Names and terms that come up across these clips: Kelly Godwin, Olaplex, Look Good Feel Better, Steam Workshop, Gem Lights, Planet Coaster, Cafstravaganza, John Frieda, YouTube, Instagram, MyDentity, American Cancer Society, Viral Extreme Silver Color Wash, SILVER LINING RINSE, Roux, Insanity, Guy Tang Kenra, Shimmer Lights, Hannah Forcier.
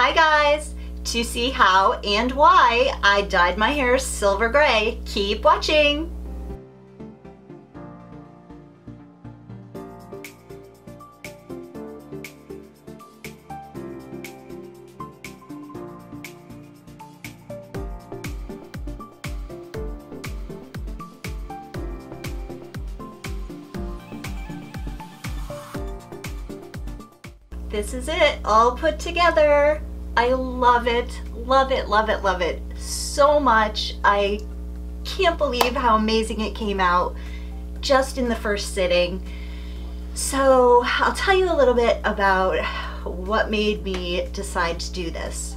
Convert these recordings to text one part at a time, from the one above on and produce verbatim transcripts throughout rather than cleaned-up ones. Hi guys! To see how and why I dyed my hair silver gray, keep watching! This is it, all put together. I love it, love it, love it, love it so much. I can't believe how amazing it came out just in the first sitting. So I'll tell you a little bit about what made me decide to do this.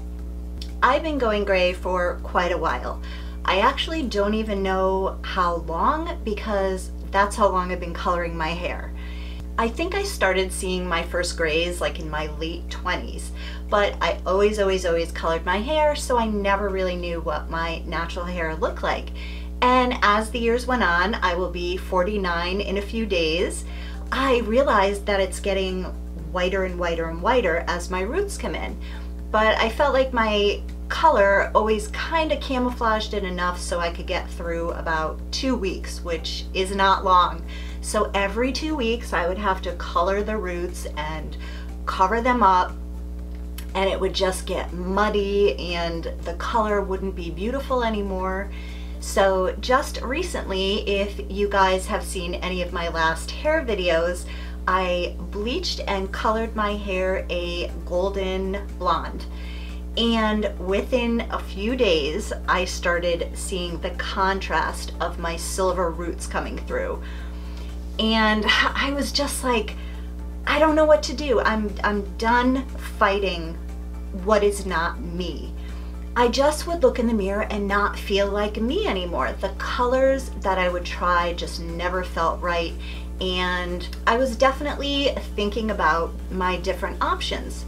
I've been going gray for quite a while. I actually don't even know how long because that's how long I've been coloring my hair. I think I started seeing my first grays like in my late twenties, but I always, always, always colored my hair, so I never really knew what my natural hair looked like. And as the years went on, I will be forty-nine in a few days, I realized that it's getting whiter and whiter and whiter as my roots come in. But I felt like my color always kind of camouflaged it enough so I could get through about two weeks, which is not long. So every two weeks I would have to color the roots and cover them up, and it would just get muddy and the color wouldn't be beautiful anymore. So just recently, if you guys have seen any of my last hair videos, I bleached and colored my hair a golden blonde. And within a few days, I started seeing the contrast of my silver roots coming through. And I was just like, I don't know what to do. I'm, I'm done fighting what is not me. I just would look in the mirror and not feel like me anymore. The colors that I would try just never felt right. And I was definitely thinking about my different options.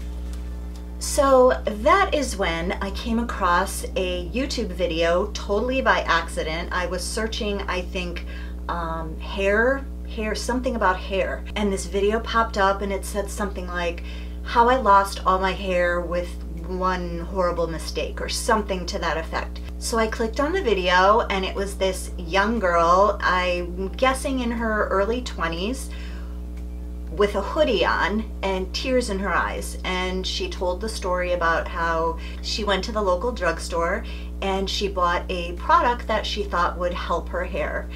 So that is when I came across a YouTube video totally by accident. I was searching, I think, um, hair, hair, something about hair. And this video popped up and it said something like, how I lost all my hair with one horrible mistake or something to that effect. So I clicked on the video and it was this young girl, I'm guessing in her early twenties, with a hoodie on and tears in her eyes. And she told the story about how she went to the local drugstore and she bought a product that she thought would help her hair.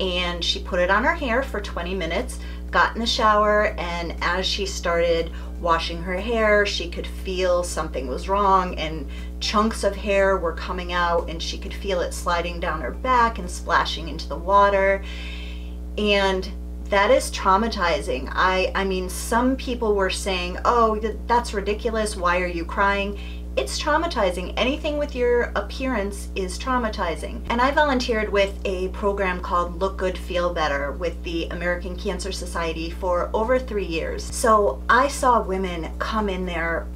And she put it on her hair for twenty minutes, got in the shower, and as she started washing her hair, she could feel something was wrong and chunks of hair were coming out and she could feel it sliding down her back and splashing into the water. And that is traumatizing. I, I mean, some people were saying, oh, that's ridiculous, why are you crying? It's traumatizing. Anything with your appearance is traumatizing. And I volunteered with a program called Look Good Feel Better with the American Cancer Society for over three years. So I saw women come in there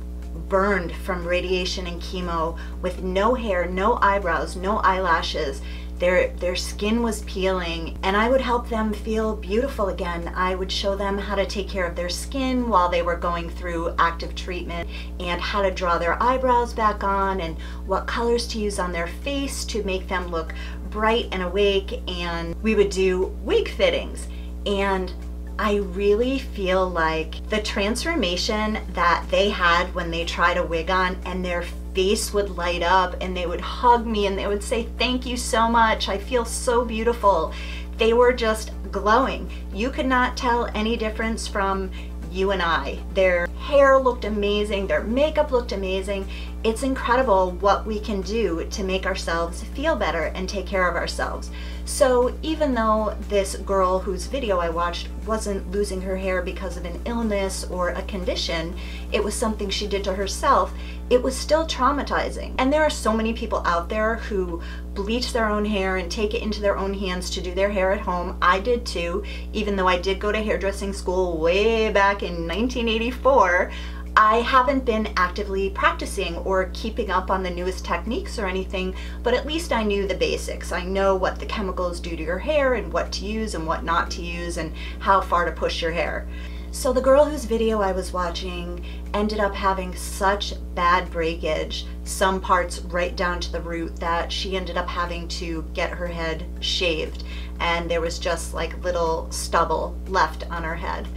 burned from radiation and chemo with no hair, no eyebrows, no eyelashes. Their, their skin was peeling, and I would help them feel beautiful again. I would show them how to take care of their skin while they were going through active treatment, and how to draw their eyebrows back on, and what colors to use on their face to make them look bright and awake, and we would do wig fittings. And I really feel like the transformation that they had when they tried a wig on and their face would light up and they would hug me and they would say, thank you so much, I feel so beautiful. They were just glowing. You could not tell any difference from you and I. Their hair looked amazing, their makeup looked amazing. It's incredible what we can do to make ourselves feel better and take care of ourselves. So even though this girl whose video I watched wasn't losing her hair because of an illness or a condition, it was something she did to herself, it was still traumatizing. And there are so many people out there who bleach their own hair and take it into their own hands to do their hair at home. I did too, even though I did go to hairdressing school way back in nineteen eighty-four. I haven't been actively practicing or keeping up on the newest techniques or anything, but at least I knew the basics. I know what the chemicals do to your hair and what to use and what not to use and how far to push your hair. So the girl whose video I was watching ended up having such bad breakage, some parts right down to the root, that she ended up having to get her head shaved, and there was just like little stubble left on her head.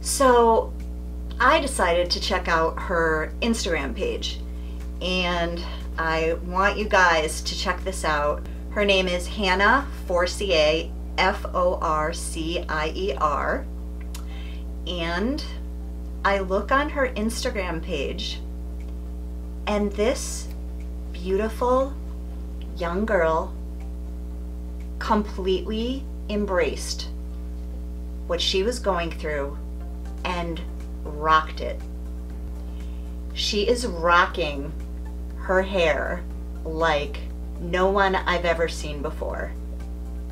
So I decided to check out her Instagram page, and I want you guys to check this out. Her name is Hannah Forcier, F O R C I E R, and I look on her Instagram page, and this beautiful young girl completely embraced what she was going through and rocked it. She is rocking her hair like no one I've ever seen before.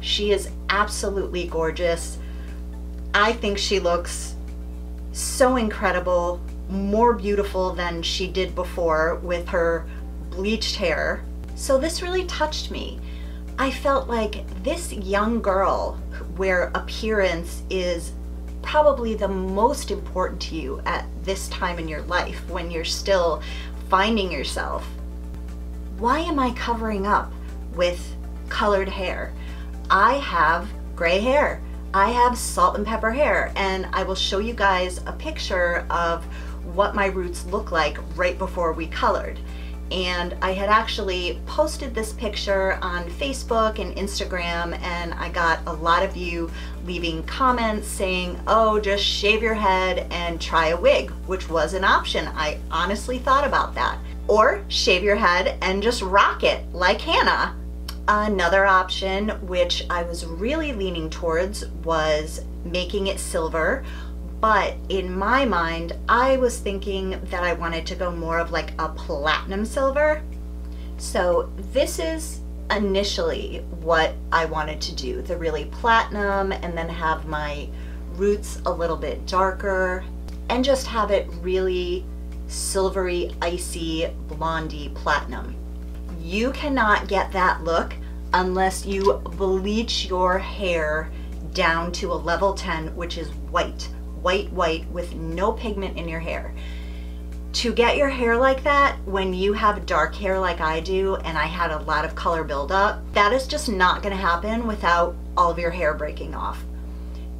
She is absolutely gorgeous. I think she looks so incredible, more beautiful than she did before with her bleached hair. So this really touched me. I felt like this young girl, where appearance is probably the most important to you at this time in your life when you're still finding yourself, why am I covering up with colored hair? I have gray hair. I have salt and pepper hair, and I will show you guys a picture of what my roots look like right before we colored. And I had actually posted this picture on Facebook and Instagram, and I got a lot of you leaving comments saying, oh, just shave your head and try a wig, which was an option. I honestly thought about that. Or shave your head and just rock it like Hannah. Another option, which I was really leaning towards, was making it silver, but in my mind I was thinking that I wanted to go more of like a platinum silver. So this is initially what I wanted to do, the really platinum, and then have my roots a little bit darker and just have it really silvery, icy, blondie platinum. You cannot get that look unless you bleach your hair down to a level ten, which is white, white, white with no pigment in your hair. To get your hair like that, when you have dark hair like I do, and I had a lot of color buildup, that is just not gonna happen without all of your hair breaking off.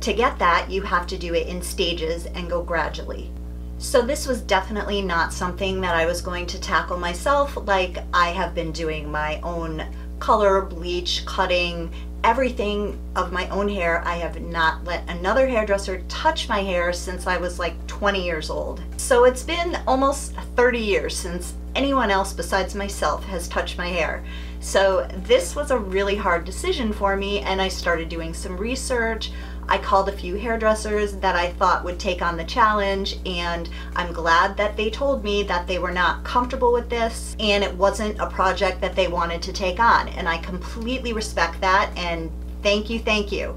To get that, you have to do it in stages and go gradually. So this was definitely not something that I was going to tackle myself like I have been doing my own color, bleach, cutting, everything of my own hair. I have not let another hairdresser touch my hair since I was like twenty years old. So it's been almost thirty years since anyone else besides myself has touched my hair. So this was a really hard decision for me, and I started doing some research. I called a few hairdressers that I thought would take on the challenge, and I'm glad that they told me that they were not comfortable with this and it wasn't a project that they wanted to take on, and I completely respect that, and thank you, thank you.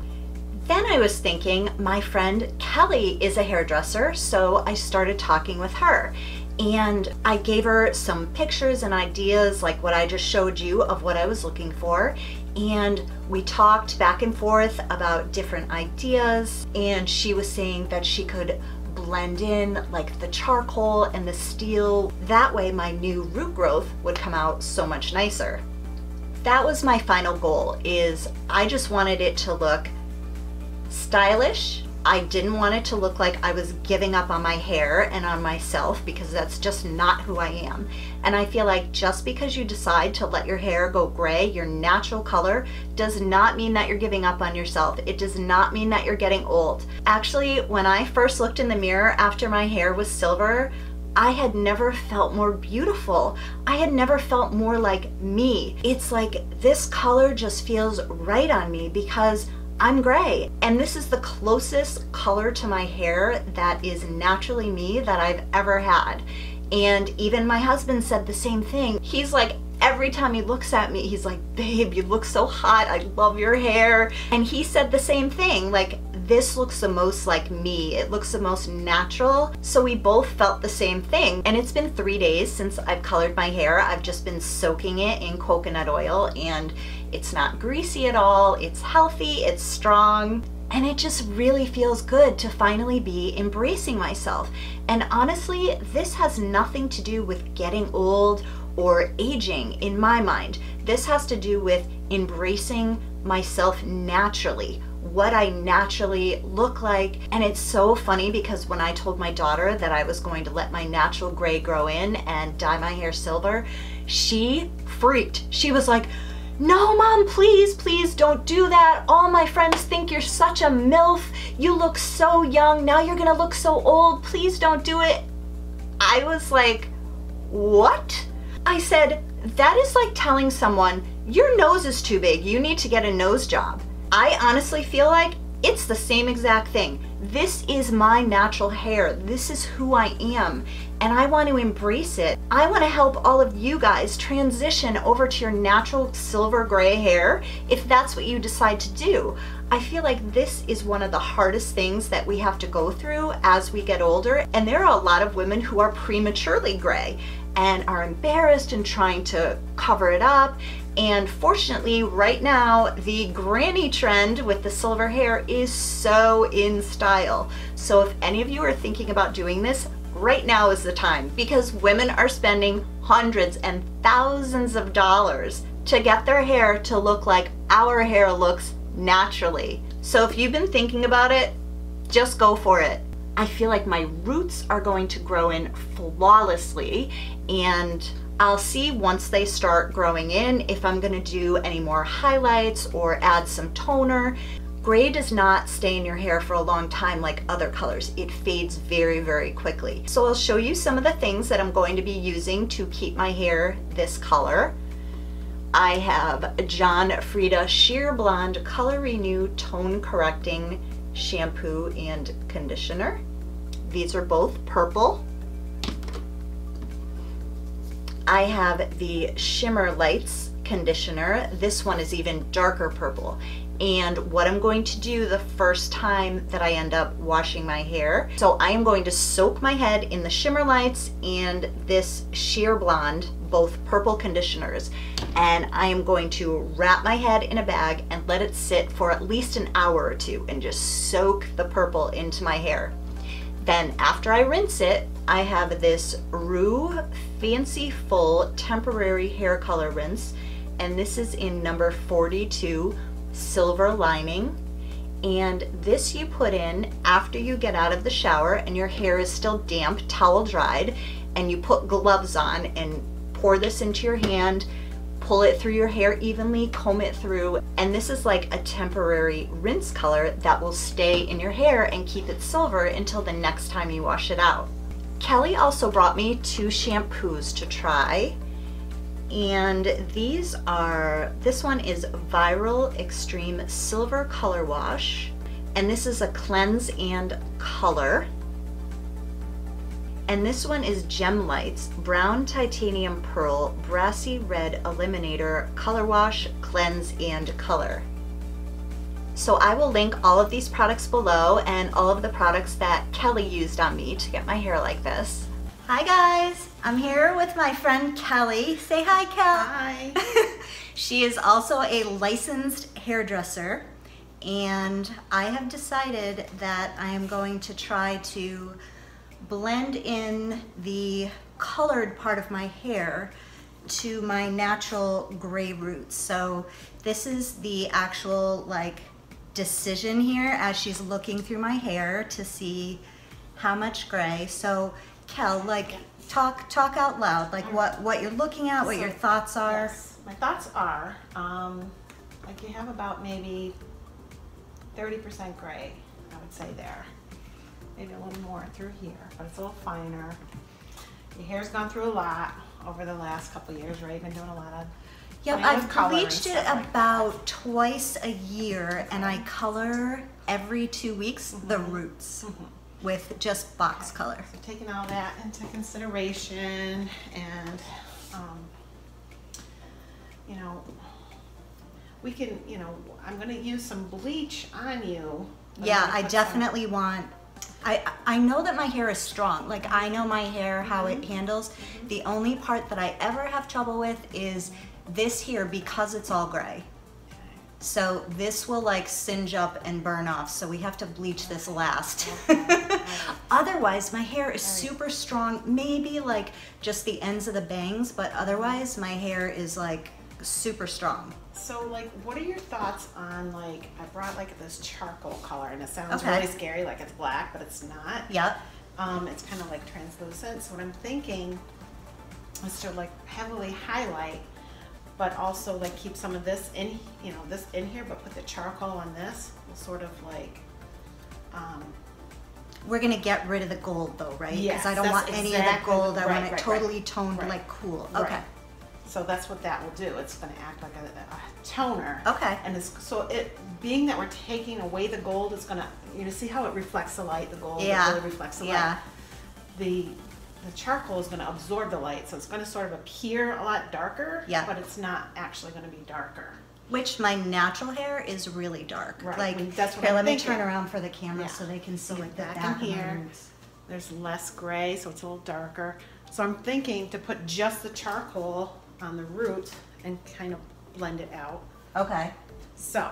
Then I was thinking, my friend Kelly is a hairdresser, so I started talking with her, and I gave her some pictures and ideas like what I just showed you of what I was looking for. And we talked back and forth about different ideas, and she was saying that she could blend in like the charcoal and the steel. That way my new root growth would come out so much nicer. That was my final goal, is I just wanted it to look stylish. I didn't want it to look like I was giving up on my hair and on myself, because that's just not who I am. And I feel like just because you decide to let your hair go gray, your natural color, does not mean that you're giving up on yourself. It does not mean that you're getting old. Actually, when I first looked in the mirror after my hair was silver, I had never felt more beautiful. I had never felt more like me. It's like this color just feels right on me because I'm gray, and this is the closest color to my hair that is naturally me that I've ever had. And even my husband said the same thing. He's like, every time he looks at me, he's like, babe, you look so hot, I love your hair. And he said the same thing, like, this looks the most like me, it looks the most natural. So we both felt the same thing. And it's been three days since I've colored my hair. I've just been soaking it in coconut oil, and it's not greasy at all, it's healthy, it's strong. and it just really feels good to finally be embracing myself. And honestly, this has nothing to do with getting old or aging in my mind. This has to do with embracing myself naturally, what I naturally look like. And it's so funny because when I told my daughter that I was going to let my natural gray grow in and dye my hair silver, she freaked. She was like, "No, Mom, please, please don't do that. All my friends think you're such a MILF. You look so young. Now you're gonna look so old. Please don't do it." I was like, "What?" I said, "That is like telling someone, your nose is too big. You need to get a nose job." I honestly feel like it's the same exact thing. This is my natural hair. This is who I am, and I want to embrace it. I want to help all of you guys transition over to your natural silver gray hair if that's what you decide to do. I feel like this is one of the hardest things that we have to go through as we get older, and there are a lot of women who are prematurely gray and are embarrassed and trying to cover it up. And fortunately, right now, the granny trend with the silver hair is so in style. So if any of you are thinking about doing this, right now is the time, because women are spending hundreds and thousands of dollars to get their hair to look like our hair looks naturally. So if you've been thinking about it, just go for it. I feel like my roots are going to grow in flawlessly, and I'll see once they start growing in if I'm going to do any more highlights or add some toner. Gray does not stay in your hair for a long time like other colors. It fades very, very quickly. So I'll show you some of the things that I'm going to be using to keep my hair this color. I have John Frieda Sheer Blonde Color Renew Tone Correcting Shampoo and Conditioner. These are both purple. I have the Shimmer Lights conditioner. This one is even darker purple. And what I'm going to do the first time that I end up washing my hair, so I am going to soak my head in the Shimmer Lights and this Sheer Blonde, both purple conditioners, and I am going to wrap my head in a bag and let it sit for at least an hour or two and just soak the purple into my hair. Then after I rinse it, I have this Roux Fancy Full Temporary Hair Color Rinse, and this is in number forty-two, Silver Lining. And this you put in after you get out of the shower and your hair is still damp, towel dried, and you put gloves on and pour this into your hand, pull it through your hair evenly, comb it through, and this is like a temporary rinse color that will stay in your hair and keep it silver until the next time you wash it out. Kelly also brought me two shampoos to try, and these are, this one is Viral Extreme Silver Color Wash, and this is a cleanse and color. And this one is Gem Lights Brown Titanium Pearl Brassy Red Eliminator Color Wash, Cleanse and Color. So I will link all of these products below and all of the products that Kelly used on me to get my hair like this. Hi guys, I'm here with my friend Kelly. Say hi, Kelly. Hi. She is also a licensed hairdresser, and I have decided that I am going to try to blend in the colored part of my hair to my natural gray roots. So this is the actual like decision here as she's looking through my hair to see how much gray. So Kel, like yeah. talk talk out loud, like right. what what you're looking at, what so, your thoughts are. Yes. My thoughts are um, like you have about maybe thirty percent gray, I would say there. Maybe a little more through here, but it's a little finer. Your hair's gone through a lot over the last couple of years, right? Been doing a lot of. Yep, I've bleached it like about that. twice a year, and I color every two weeks mm-hmm. the roots mm-hmm. with just box okay. color. So taking all that into consideration, and um, you know, we can, you know, I'm going to use some bleach on you. Yeah, I definitely want. I, I know that my hair is strong. Like I know my hair, how mm-hmm. it handles. Mm-hmm. The only part that I ever have trouble with is this here because it's all gray. Okay. So this will like singe up and burn off. So we have to bleach this last. Otherwise, my hair is super strong. Maybe like just the ends of the bangs, but otherwise my hair is like super strong. So like, what are your thoughts on like, I brought like this charcoal color and it sounds okay. really scary, like it's black, but it's not. Yep. Um, it's kind of like translucent. So what I'm thinking is to like heavily highlight, but also like keep some of this in, you know, this in here, but put the charcoal on this. We'll sort of like, um, we're gonna get rid of the gold though, right? Yes. Because I don't want exactly any of the gold. I right, want it right, totally right. toned, right. like cool. Okay. Right. So that's what that will do. It's gonna act like a, a toner. Okay. And it's, so it, being that we're taking away the gold, it's gonna, you know, see how it reflects the light, the gold, yeah. it really reflects the yeah. light. The, the charcoal is gonna absorb the light, so it's gonna sort of appear a lot darker, yeah. but it's not actually gonna be darker. Which my natural hair is really dark. Right. Like, I mean, that's what here, I'm let thinking. me turn around for the camera yeah. so they can see what that happens. Here, there's less gray, so it's a little darker. So I'm thinking to put just the charcoal on the root and kind of blend it out. Okay. So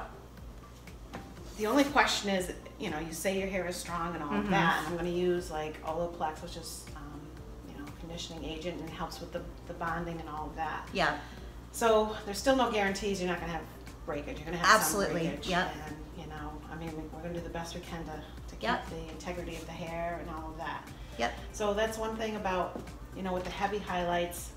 the only question is, you know, you say your hair is strong and all mm-hmm. of that, and I'm going to use like Olaplex, which is um, you know, conditioning agent and helps with the, the bonding and all of that. Yeah. So there's still no guarantees. You're not going to have breakage. You're going to have absolutely. Some breakage. Yep. And you know, I mean, we're going to do the best we can to, to keep yep. the integrity of the hair and all of that. Yep. So that's one thing about, you know, with the heavy highlights,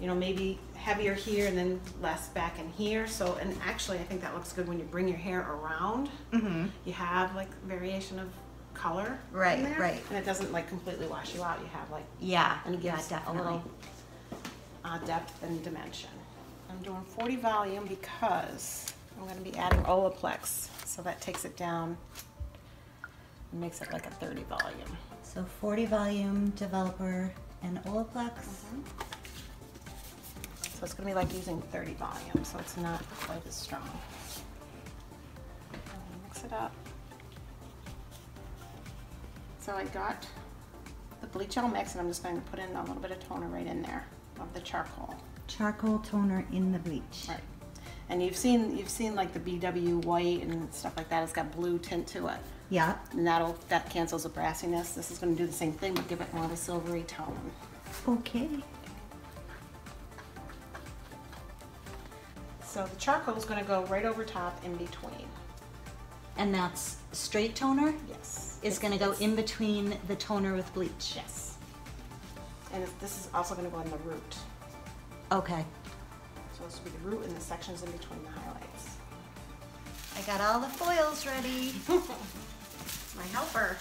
you know, maybe heavier here and then less back in here. So, and actually I think that looks good when you bring your hair around. Mm-hmm. You have like variation of color right, in there. Right. And it doesn't like completely wash you out. You have like, yeah, and it gives yeah, a little uh, depth and dimension. I'm doing forty volume because I'm gonna be adding Olaplex. So that takes it down and makes it like a thirty volume. So forty volume, developer, and Olaplex. Mm-hmm. So it's gonna be like using thirty volume, so it's not quite as strong. Mix it up. So I got the bleach all mixed, and I'm just going to put in a little bit of toner right in there of the charcoal. Charcoal toner in the bleach. Right. And you've seen you've seen like the B W white and stuff like that. It's got blue tint to it. Yeah. And that'll that cancels the brassiness. This is gonna do the same thing, but give it more of a silvery tone. Okay. So the charcoal is going to go right over top in between. And that's straight toner? Yes. It's going to go in between the toner with bleach? Yes. And this is also going to go in the root. Okay. So this will be the root and the sections in between the highlights. I got all the foils ready. My helper.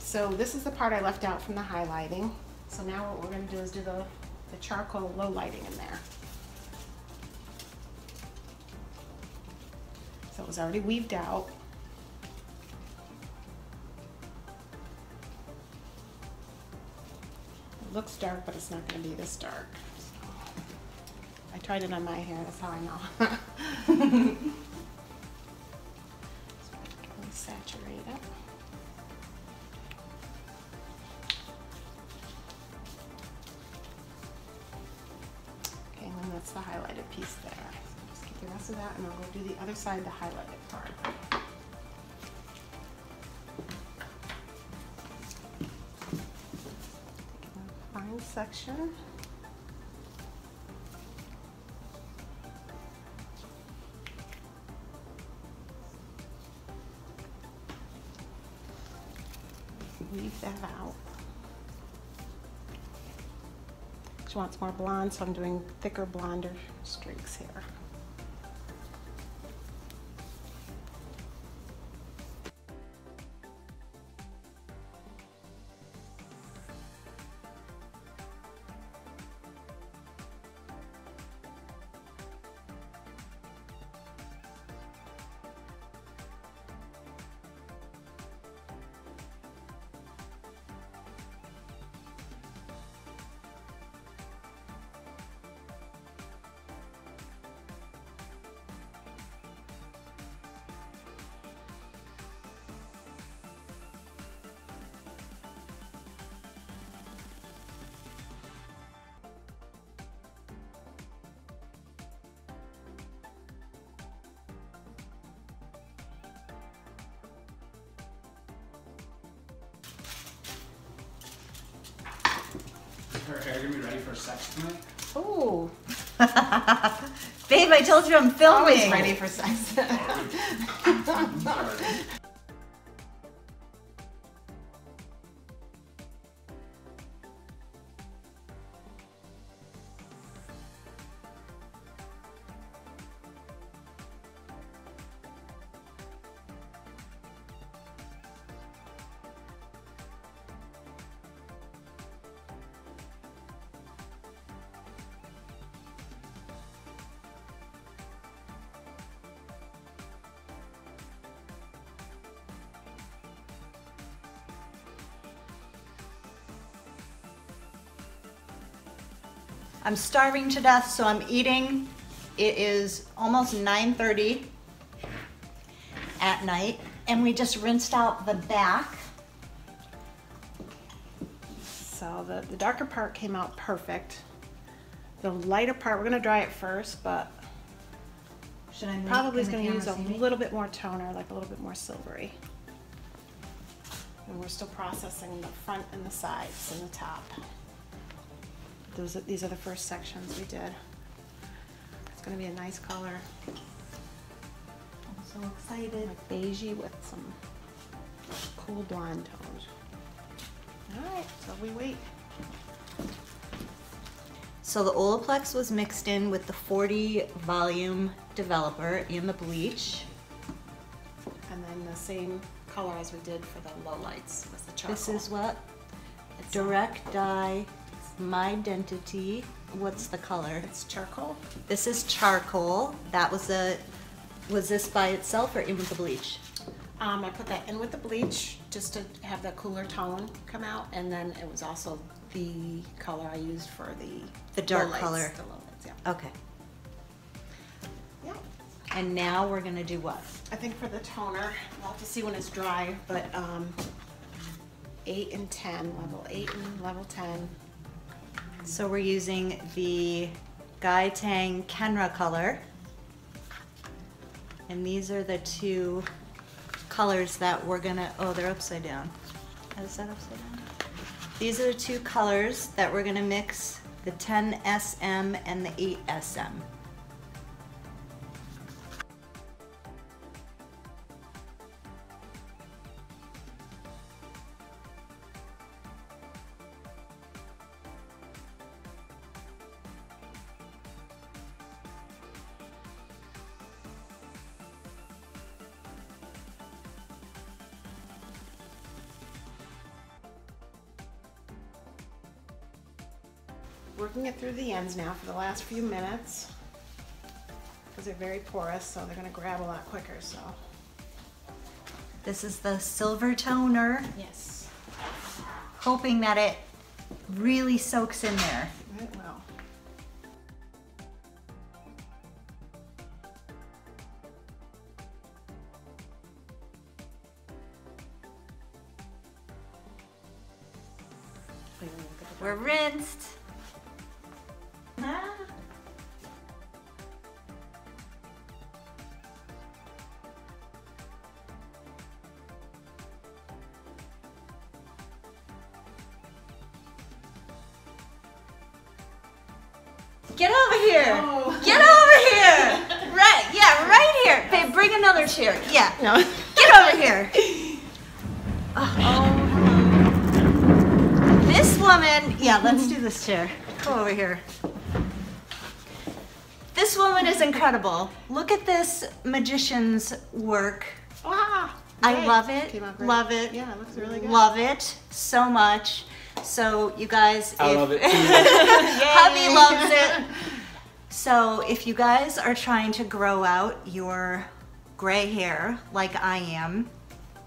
So this is the part I left out from the highlighting. So now what we're gonna do is do the, the charcoal low lighting in there. So it was already weaved out. It looks dark, but it's not gonna be this dark. So I tried it on my hair, that's how I know. So I can really saturate it. That's the highlighted piece there. So just get the rest of that and I'll go do the other side, the highlighted part. Take a fine section. Weave that out. She wants more blonde, so I'm doing thicker, blonder streaks here. for sex tonight? Oh. Babe, I told you I'm filming. Always ready for sex. I'm starving to death, so I'm eating. It is almost nine thirty at night, and we just rinsed out the back. So the, the darker part came out perfect. The lighter part, we're gonna dry it first, but Should I probably is gonna use a little bit more toner, like a little bit more silvery. And we're still processing the front and the sides and the top. Those are, these are the first sections we did. It's gonna be a nice color. I'm so excited. Like beigey with some cool blonde tones. All right, so we wait. So the Olaplex was mixed in with the forty volume developer and the bleach. And then the same color as we did for the low lights was the charcoal. This is what? It's Direct Dye. MyDentity. What's the color? It's charcoal. This is charcoal. That was a, was this by itself or in with the bleach? Um, I put that in with the bleach just to have the cooler tone come out, and then it was also the color I used for the the dark lights, color. The low lights, yeah. Okay. Yeah. And now we're gonna do what? I think for the toner, we'll have to see when it's dry, but um, eight and ten, level eight and level ten. So we're using the Guy Tang Kenra color. And these are the two colors that we're gonna, oh, they're upside down. Is that upside down? These are the two colors that we're gonna mix, the ten S M and the eight S M. Working it through the ends now for the last few minutes because they're very porous, so they're gonna grab a lot quicker. So this is the silver toner. Yes. Hoping that it really soaks in there. It will. We're rinsed. Get over here! No. Get over here! Right, yeah, right here. Babe, bring another chair. Yeah. No. Get over here. Oh. This woman, yeah, let's do this chair. Go over here. This woman is incredible. Look at this magician's work. Ah, I nice. Love it. Love it. Yeah, it looks really good. Love it so much. So you guys, I if, love it too. Hubby loves it. So if you guys are trying to grow out your gray hair like I am,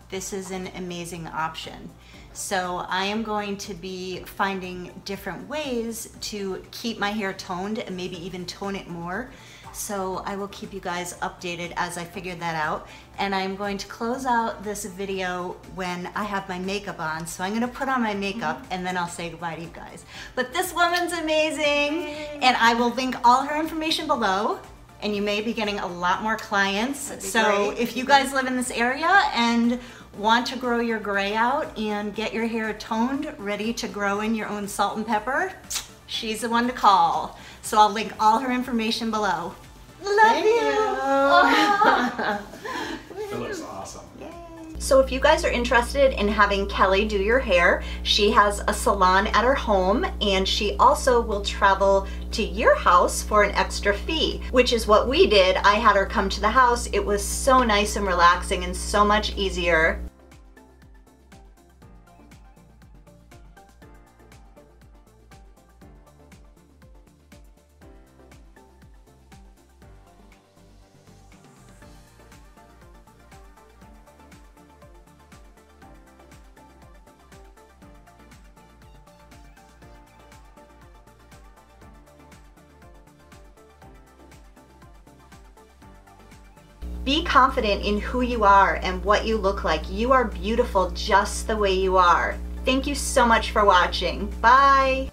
this is an amazing option. So I am going to be finding different ways to keep my hair toned and maybe even tone it more. So I will keep you guys updated as I figure that out. And I'm going to close out this video when I have my makeup on. So I'm gonna put on my makeup and then I'll say goodbye to you guys. But this woman's amazing. And I will link all her information below. And you may be getting a lot more clients. So great. If you guys live in this area and want to grow your gray out and get your hair toned, ready to grow in your own salt and pepper, She's the one to call. So I'll link all her information below. Love Thank you. you. Oh. It looks awesome. Yay. So if you guys are interested in having Kelly do your hair, she has a salon at her home, and she also will travel to your house for an extra fee, which is what we did. I had her come to the house. It was so nice and relaxing and so much easier. Be confident in who you are and what you look like. You are beautiful just the way you are. Thank you so much for watching. Bye.